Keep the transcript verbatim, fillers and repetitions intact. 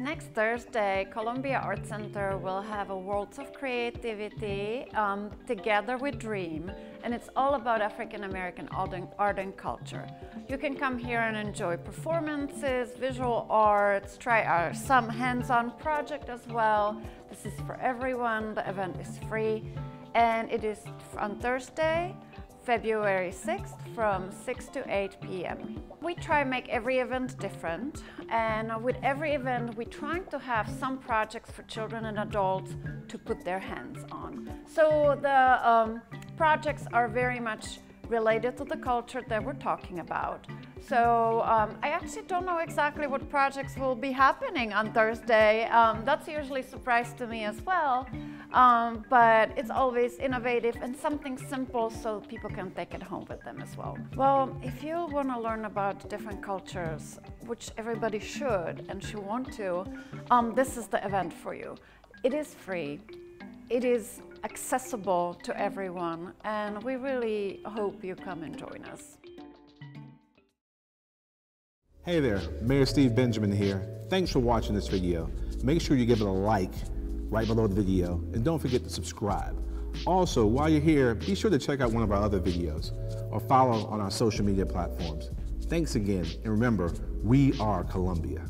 Next Thursday, Columbia Art Center will have a Worlds of Creativity um, together with Dream, and it's all about African American art and culture. You can come here and enjoy performances, visual arts, try our, some hands-on project as well. This is for everyone, the event is free, and it is on Thursday, February sixth from six to eight p m We try and make every event different, and with every event we're trying to have some projects for children and adults to put their hands on. So the um, projects are very much related to the culture that we're talking about. So um, I actually don't know exactly what projects will be happening on Thursday. Um, that's usually a surprise to me as well. Um, but it's always innovative and something simple so people can take it home with them as well. Well, if you want to learn about different cultures, which everybody should and should want to, um, this is the event for you. It is free. It is accessible to everyone, and we really hope you come and join us. Hey there, Mayor Steve Benjamin here. Thanks for watching this video. Make sure you give it a like right below the video, and don't forget to subscribe. Also, while you're here, be sure to check out one of our other videos or follow on our social media platforms. Thanks again, and remember, we are Columbia.